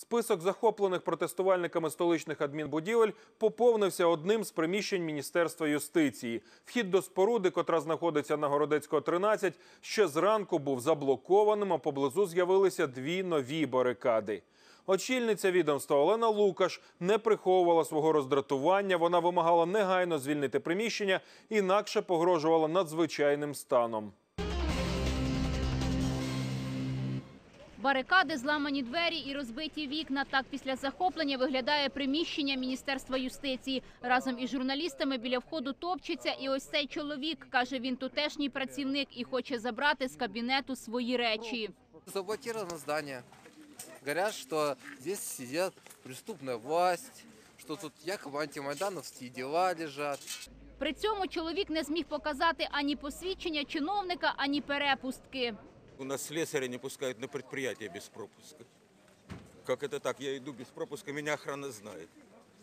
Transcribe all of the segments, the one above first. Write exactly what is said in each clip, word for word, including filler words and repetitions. Список захоплених протестувальниками столичних адмінбудівель поповнився одним з приміщень Міністерства юстиції. Вхід до споруди, котра знаходиться на Городецького, тринадцять, ще зранку був заблокованим, а поблизу з'явилися дві нові барикади. Очільниця відомства Олена Лукаш не приховувала свого роздратування. Вона вимагала негайно звільнити приміщення, інакше погрожувала надзвичайним станом. Барикади, зламані двері і розбиті вікна. Так після захоплення виглядає приміщення Міністерства юстиції. Разом із журналістами біля входу топчеться і ось цей чоловік. Каже, він тутешній працівник і хоче забрати з кабінету свої речі. Заблоковано здання. Говорять, що тут сидить преступна влада, що тут якобы антимайдановські діла лежать. При цьому чоловік не зміг показати ані посвідчення чиновника, ані перепустки. У нас слесаря не пускают на предприятие без пропуска. Как это так? Я иду без пропуска, меня охрана знает.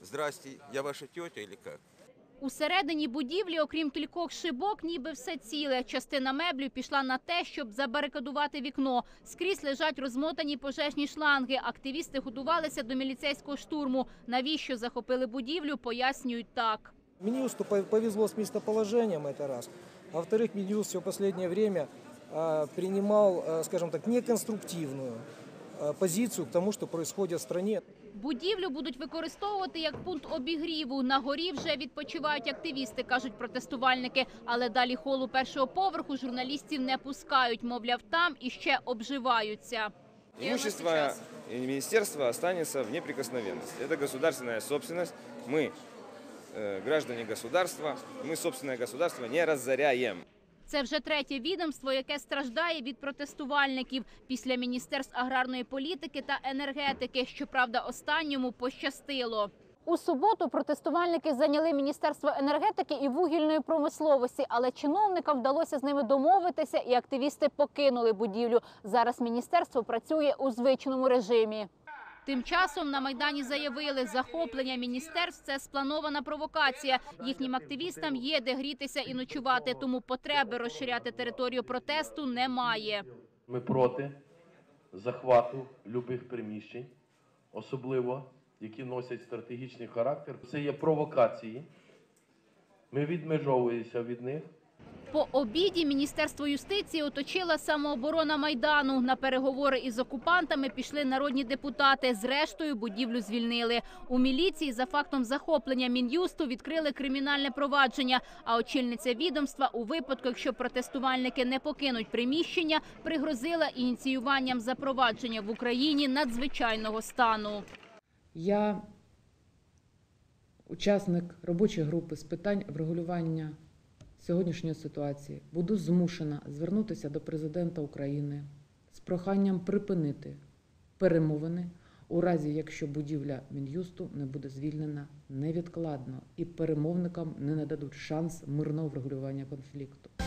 Здрасте, я ваша тетя или как? Усередині будівлі, окрім кількох шибок, ніби все ціле. Частина меблів пішла на те, щоб забарикадувати вікно. Скрізь лежать розмотані пожежні шланги. Активісти готувалися до міліцейського штурму. Навіщо захопили будівлю, пояснюють так. Мін'юсту повезло з місцеположенням, це раз. А во-вторых, Мін'юст все останнє время принимал, скажем так, неконструктивную позицию к тому, что происходит в стране. Будівлю будуть використовувати як пункт обігріву. На горі вже відпочивають активісти, кажуть протестувальники. Але далі холу першого поверху журналістів не пускають. Мовляв, там іще обживаються. Имущество министерства останется в неприкосновенности. Это государственная собственность. Мы граждане государства. Мы собственное государство не разоряем. Це вже третє відомство, яке страждає від протестувальників після Міністерств аграрної політики та енергетики. Щоправда, останньому пощастило. У суботу протестувальники зайняли Міністерство енергетики і вугільної промисловості, але чиновникам вдалося з ними домовитися і активісти покинули будівлю. Зараз міністерство працює у звичному режимі. Тим часом на Майдані заявили, захоплення міністерств – це спланована провокація. Їхнім активістам є де грітися і ночувати, тому потреби розширяти територію протесту немає. Ми проти захвату будь-яких приміщень, особливо, які носять стратегічний характер. Це є провокації, ми відмежовуємося від них. По обіді Міністерство юстиції оточила самооборона Майдану. На переговори із окупантами пішли народні депутати. Зрештою, будівлю звільнили. У міліції за фактом захоплення Мін'юсту відкрили кримінальне провадження. А очільниця відомства у випадку, якщо протестувальники не покинуть приміщення, пригрозила ініціюванням запровадження в Україні надзвичайного стану. Я учасник робочої групи з питань врегулювання сьогоднішньої ситуації, буду змушена звернутися до президента України з проханням припинити перемовини у разі, якщо будівля Мін'юсту не буде звільнена невідкладно і перемовникам не нададуть шанс мирного врегулювання конфлікту.